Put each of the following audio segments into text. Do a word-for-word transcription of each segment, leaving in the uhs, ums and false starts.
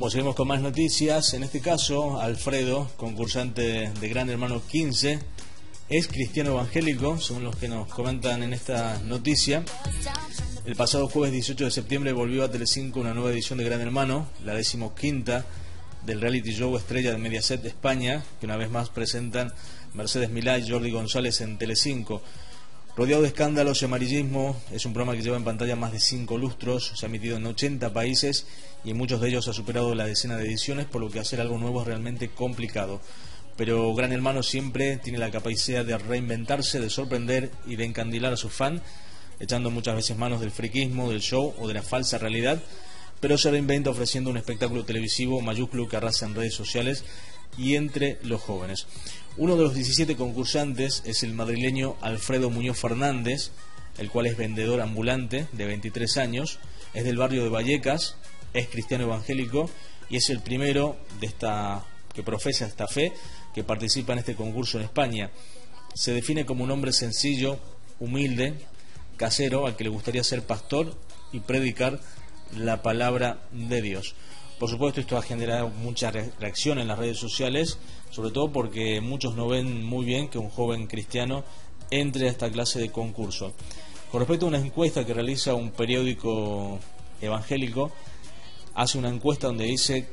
Bueno, seguimos con más noticias. En este caso, Alfredo, concursante de Gran Hermano quince, es cristiano evangélico, según los que nos comentan en esta noticia. El pasado jueves dieciocho de septiembre volvió a Telecinco una nueva edición de Gran Hermano, la decimoquinta del reality show estrella de Mediaset de España, que una vez más presentan Mercedes Milá y Jordi González en Telecinco. Rodeado de escándalos y amarillismo, es un programa que lleva en pantalla más de cinco lustros, se ha emitido en ochenta países y en muchos de ellos ha superado la decena de ediciones, por lo que hacer algo nuevo es realmente complicado. Pero Gran Hermano siempre tiene la capacidad de reinventarse, de sorprender y de encandilar a sus fans, echando muchas veces manos del friquismo, del show o de la falsa realidad, pero se reinventa ofreciendo un espectáculo televisivo mayúsculo que arrasa en redes sociales y entre los jóvenes. Uno de los diecisiete concursantes es el madrileño Alfredo Muñoz Fernández, el cual es vendedor ambulante de veintitrés años, es del barrio de Vallecas, es cristiano evangélico y es el primero de esta que profesa esta fe que participa en este concurso en España. Se define como un hombre sencillo, humilde, casero, al que le gustaría ser pastor y predicar la palabra de Dios. Por supuesto, esto ha generado mucha reacción en las redes sociales, sobre todo porque muchos no ven muy bien que un joven cristiano entre a esta clase de concurso. Con respecto a una encuesta que realiza un periódico evangélico, hace una encuesta donde dice: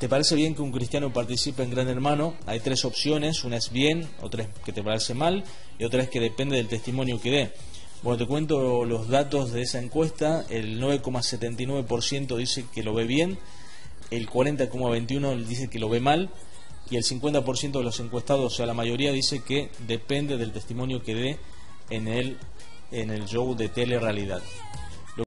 ¿te parece bien que un cristiano participe en Gran Hermano? Hay tres opciones, una es bien, otra es que te parece mal y otra es que depende del testimonio que dé. Bueno, te cuento los datos de esa encuesta. El nueve coma setenta y nueve por ciento dice que lo ve bien, el cuarenta coma veintiuno por ciento dice que lo ve mal y el cincuenta por ciento de los encuestados, o sea, la mayoría, dice que depende del testimonio que dé en el, en el show de telerrealidad.